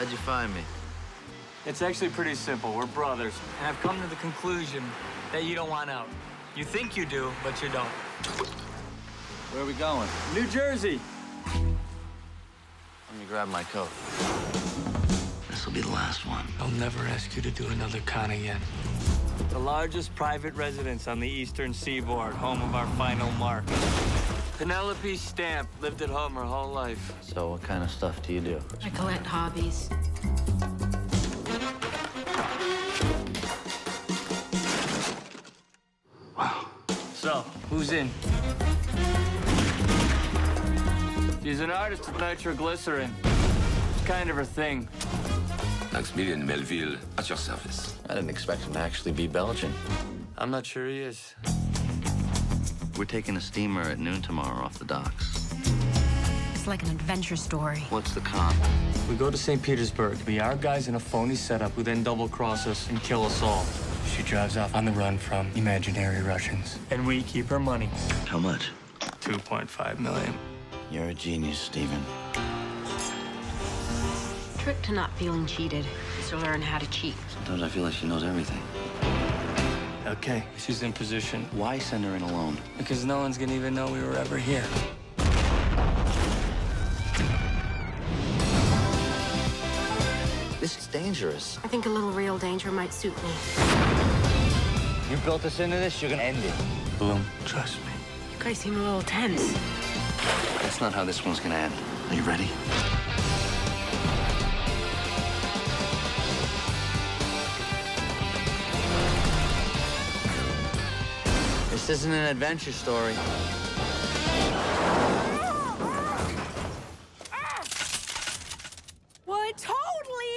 How'd you find me? It's actually pretty simple. We're brothers. And I've come to the conclusion that you don't want out. You think you do, but you don't. Where are we going? New Jersey. Let me grab my coat. This will be the last one. I'll never ask you to do another con again. The largest private residence on the Eastern Seaboard, home of our final mark. Penelope Stamp lived at home her whole life. So what kind of stuff do you do? I collect hobbies. So, who's in? She's an artist with nitroglycerin. It's kind of her thing. Maximilian Melville, at your service. I didn't expect him to actually be Belgian. I'm not sure he is. We're taking a steamer at noon tomorrow off the docks. It's like an adventure story. What's the con? We go to St. Petersburg. We are guys in a phony setup who then double-cross us and kill us all. She drives off on the run from imaginary Russians. And we keep her money. How much? $2.5 million. You're a genius, Stephen. Trick to not feeling cheated is to learn how to cheat. Sometimes I feel like she knows everything. Okay, she's in position. Why send her in alone? Because no one's gonna even know we were ever here. This is dangerous. I think a little real danger might suit me. You built us into this, you're gonna end it. Bloom, trust me. You guys seem a little tense. That's not how this one's gonna end. Are you ready? This isn't an adventure story. Well, it totally